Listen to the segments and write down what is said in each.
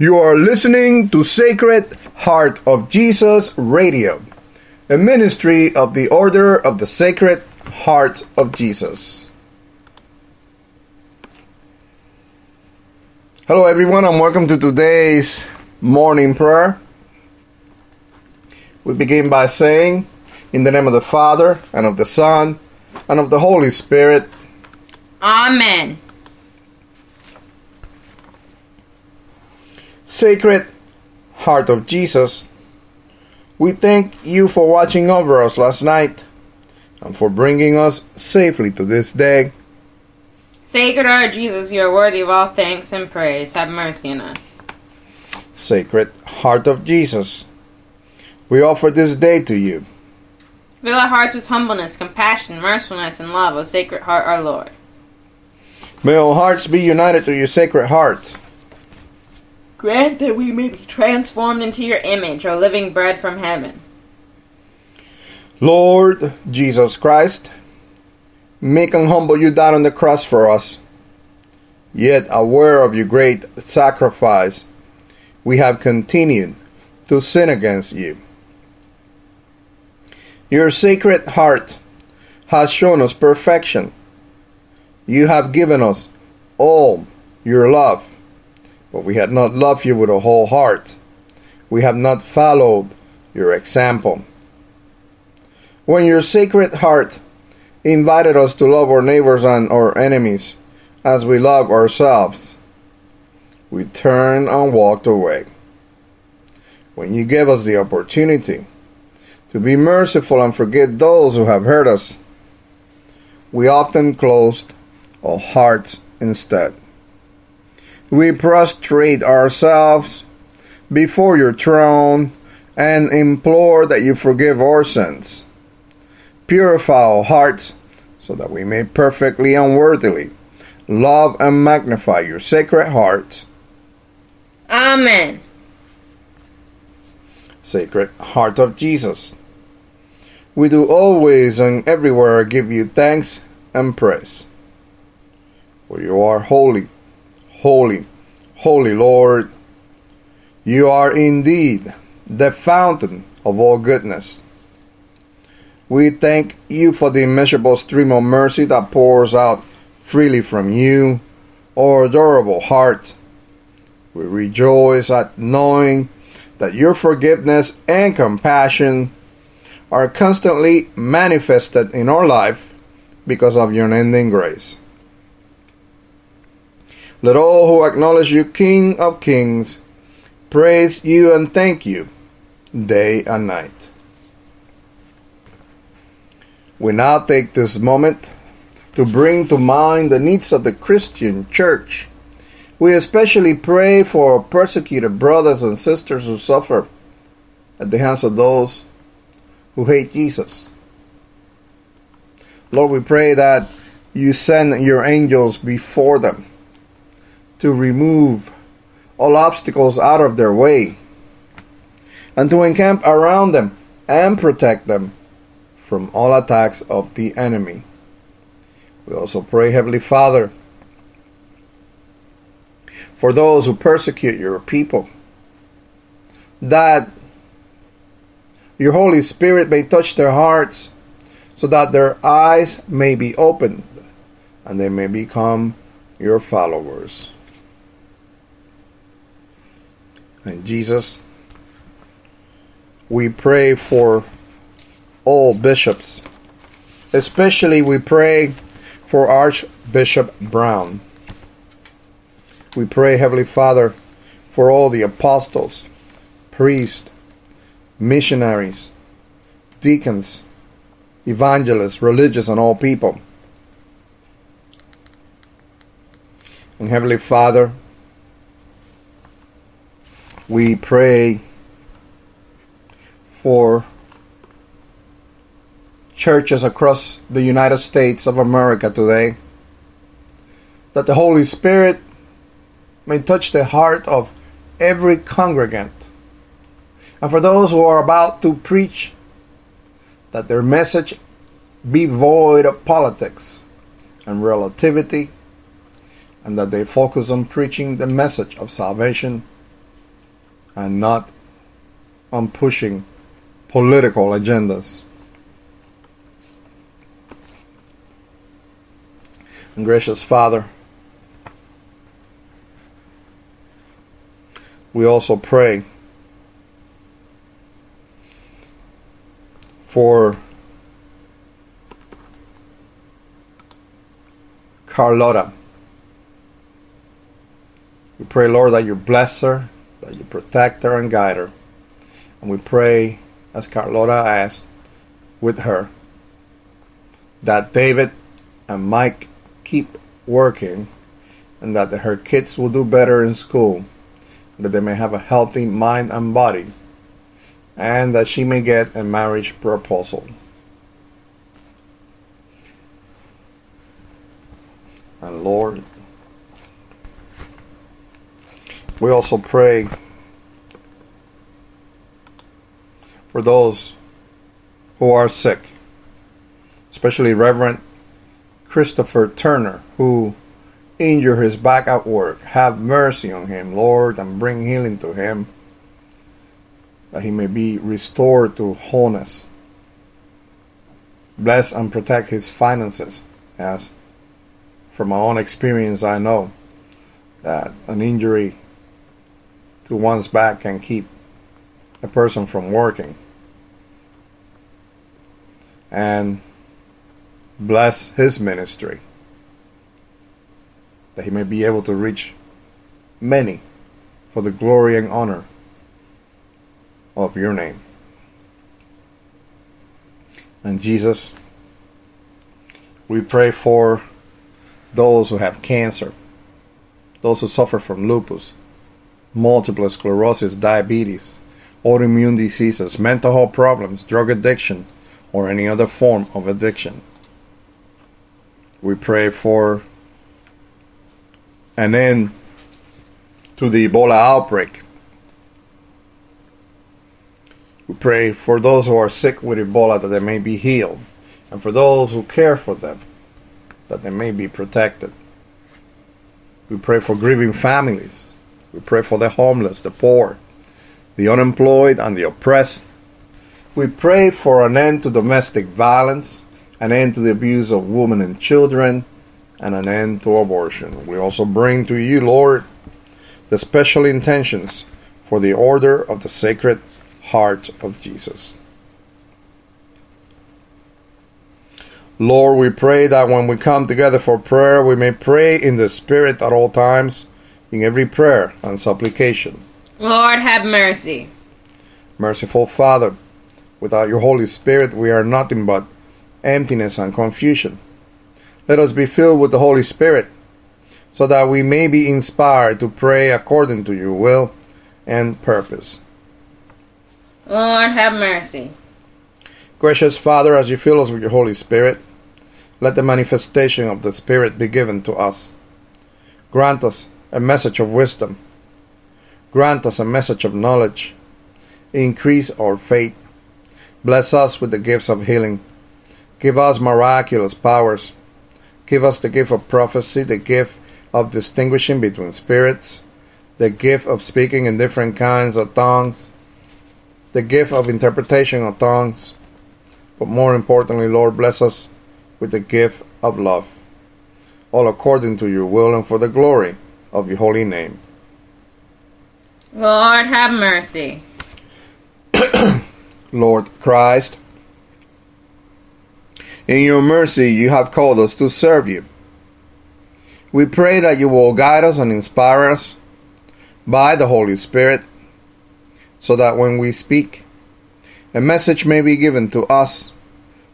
You are listening to Sacred Heart of Jesus Radio, a ministry of the Order of the Sacred Heart of Jesus. Hello everyone, and welcome to today's morning prayer. We begin by saying, in the name of the Father, and of the Son, and of the Holy Spirit. Amen. Sacred Heart of Jesus, we thank you for watching over us last night and for bringing us safely to this day. Sacred Heart of Jesus, you are worthy of all thanks and praise. Have mercy on us. Sacred Heart of Jesus, we offer this day to you. Fill our hearts with humbleness, compassion, mercifulness, and love, O Sacred Heart, our Lord. May our hearts be united to your Sacred Heart. Grant that we may be transformed into your image, O living bread from heaven. Lord Jesus Christ, meek and humble you died on the cross for us. Yet aware of your great sacrifice, we have continued to sin against you. Your Sacred Heart has shown us perfection. You have given us all your love. But we had not loved you with a whole heart. We have not followed your example. When your Sacred Heart invited us to love our neighbors and our enemies as we love ourselves, we turned and walked away. When you gave us the opportunity to be merciful and forgive those who have hurt us, we often closed our hearts instead. We prostrate ourselves before your throne and implore that you forgive our sins. Purify our hearts so that we may perfectly and worthily love and magnify your Sacred Heart. Amen. Sacred Heart of Jesus, we do always and everywhere give you thanks and praise, for you are holy. Holy, holy Lord, you are indeed the fountain of all goodness. We thank you for the immeasurable stream of mercy that pours out freely from you, O adorable heart. We rejoice at knowing that your forgiveness and compassion are constantly manifested in our life because of your unending grace. Let all who acknowledge you, King of Kings, praise you and thank you day and night. We now take this moment to bring to mind the needs of the Christian Church. We especially pray for our persecuted brothers and sisters who suffer at the hands of those who hate Jesus. Lord, we pray that you send your angels before them to remove all obstacles out of their way, and to encamp around them and protect them from all attacks of the enemy. We also pray, Heavenly Father, for those who persecute your people, that your Holy Spirit may touch their hearts so that their eyes may be opened and they may become your followers. And Jesus, we pray for all bishops. Especially we pray for Archbishop Brown. We pray, Heavenly Father, for all the apostles, priests, missionaries, deacons, evangelists, religious, and all people. And Heavenly Father, we pray for churches across the United States of America today, that the Holy Spirit may touch the heart of every congregant. And for those who are about to preach, that their message be void of politics and relativity, and that they focus on preaching the message of salvation and not on pushing political agendas. And gracious Father, we also pray for Carlotta. We pray, Lord, that you bless her, that you protect her and guide her. And we pray, as Carlotta asked, with her, that David and Mike keep working, and that her kids will do better in school, that they may have a healthy mind and body, and that she may get a marriage proposal. And Lord, we also pray for those who are sick, especially Reverend Christopher Turner, who injured his back at work. Have mercy on him, Lord, and bring healing to him, that he may be restored to wholeness. Bless and protect his finances, as from my own experience I know that an injury to one's back can keep a person from working. And bless his ministry, that he may be able to reach many for the glory and honor of your name. And Jesus, we pray for those who have cancer, those who suffer from lupus, multiple sclerosis, diabetes, autoimmune diseases, mental health problems, drug addiction, or any other form of addiction. We pray for an end to the Ebola outbreak. We pray for those who are sick with Ebola, that they may be healed, and for those who care for them, that they may be protected. We pray for grieving families. We pray for the homeless, the poor, the unemployed, and the oppressed. We pray for an end to domestic violence, an end to the abuse of women and children, and an end to abortion. We also bring to you, Lord, the special intentions for the Order of the Sacred Heart of Jesus. Lord, we pray that when we come together for prayer, we may pray in the Spirit at all times, in every prayer and supplication. Lord, have mercy. Merciful Father, without your Holy Spirit, we are nothing but emptiness and confusion. Let us be filled with the Holy Spirit, so that we may be inspired to pray according to your will and purpose. Lord, have mercy. Gracious Father, as you fill us with your Holy Spirit, let the manifestation of the Spirit be given to us. Grant us a message of wisdom. Grant us a message of knowledge. Increase our faith. Bless us with the gifts of healing. Give us miraculous powers. Give us the gift of prophecy, the gift of distinguishing between spirits, the gift of speaking in different kinds of tongues, the gift of interpretation of tongues, but more importantly, Lord, bless us with the gift of love, all according to your will and for the glory of your holy name. Lord, have mercy. Lord Christ, in your mercy you have called us to serve you. We pray that you will guide us and inspire us by the Holy Spirit, so that when we speak, a message may be given to us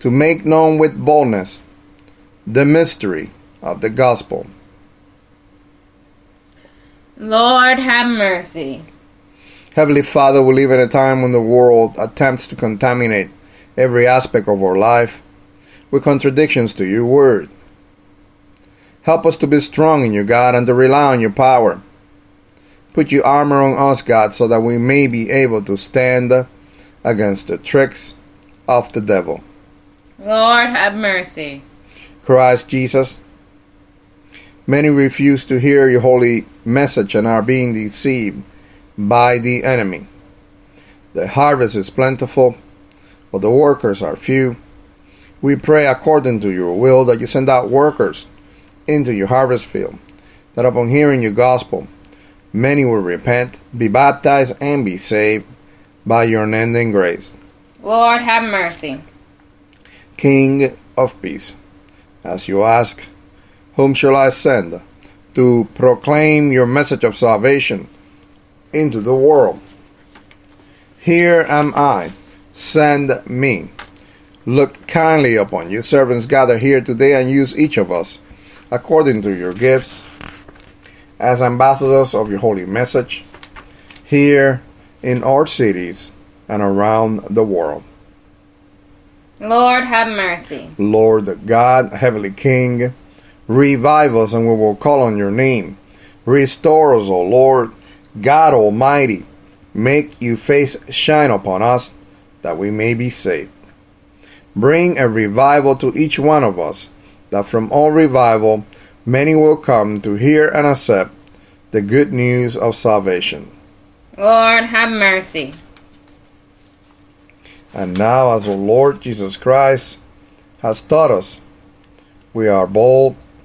to make known with boldness the mystery of the gospel. Lord, have mercy. Heavenly Father, we live in a time when the world attempts to contaminate every aspect of our life with contradictions to your word. Help us to be strong in you, God, and to rely on your power. Put your armor on us, God, so that we may be able to stand against the tricks of the devil. Lord, have mercy. Christ Jesus, many refuse to hear your holy message and are being deceived by the enemy. The harvest is plentiful, but the workers are few. We pray according to your will that you send out workers into your harvest field, that upon hearing your gospel, many will repent, be baptized, and be saved by your unending grace. Lord, have mercy. King of peace, as you ask, whom shall I send to proclaim your message of salvation into the world? Here am I, send me. Look kindly upon you, servants gathered here today, and use each of us according to your gifts as ambassadors of your holy message here in our cities and around the world. Lord, have mercy. Lord God, Heavenly King, revive us and we will call on your name. Restore us, O Lord, God Almighty. Make your face shine upon us that we may be saved. Bring a revival to each one of us, that from all revival many will come to hear and accept the good news of salvation. Lord, have mercy. And now, as the Lord Jesus Christ has taught us, we are bold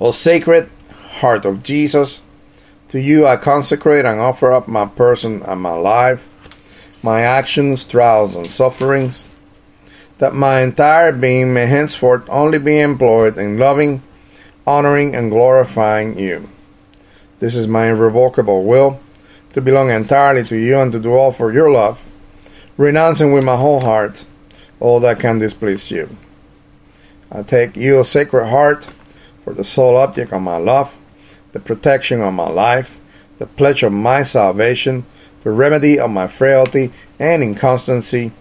O Sacred Heart of Jesus, to you I consecrate and offer up my person and my life, my actions, trials, and sufferings, that my entire being may henceforth only be employed in loving, honoring, and glorifying you. This is my irrevocable will, to belong entirely to you and to do all for your love, renouncing with my whole heart all that can displease you. I take you, O Sacred Heart, for the sole object of my love, the protection of my life, the pledge of my salvation, the remedy of my frailty and inconstancy,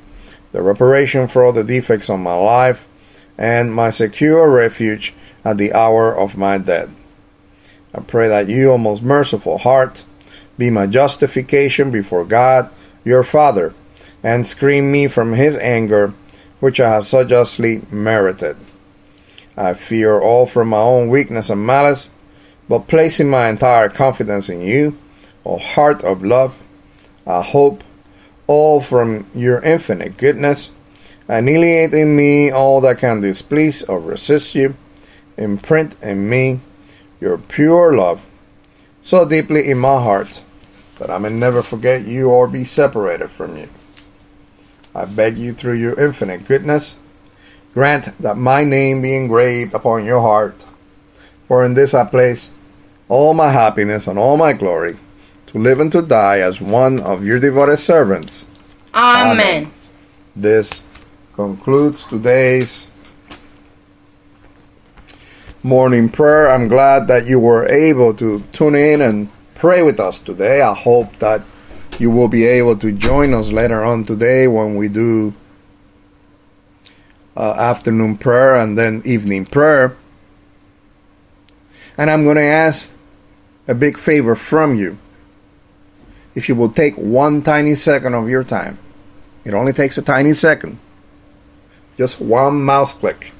the reparation for all the defects of my life, and my secure refuge at the hour of my death. I pray that you, O most merciful heart, be my justification before God, your Father, and screen me from his anger, which I have so justly merited. I fear all from my own weakness and malice, but placing my entire confidence in you, O heart of love, I hope all from your infinite goodness. Annihilate in me all that can displease or resist you. Imprint in me your pure love so deeply in my heart that I may never forget you or be separated from you. I beg you through your infinite goodness, grant that my name be engraved upon your heart, for in this I place all my happiness and all my glory, to live and to die as one of your devoted servants. Amen. This concludes today's morning prayer. I'm glad that you were able to tune in and pray with us today. I hope that you will be able to join us later on today when we do afternoon prayer and then evening prayer. And I'm going to ask a big favor from you. If you will take one tiny second of your time, it only takes a tiny second, just one mouse click.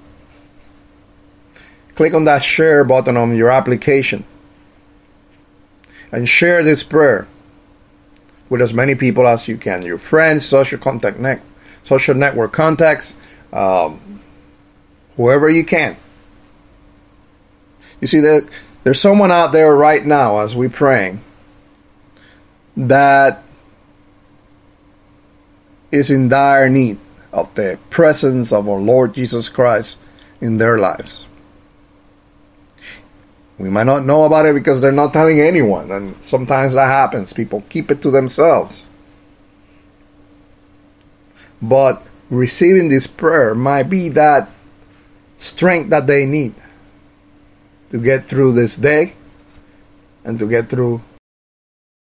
Click on that share button on your application and share this prayer with as many people as you can, your friends, social network contacts, whoever you can. You see, there's someone out there right now as we're praying that is in dire need of the presence of our Lord Jesus Christ in their lives. We might not know about it because they're not telling anyone, and sometimes that happens. People keep it to themselves. But receiving this prayer might be that strength that they need to get through this day and to get through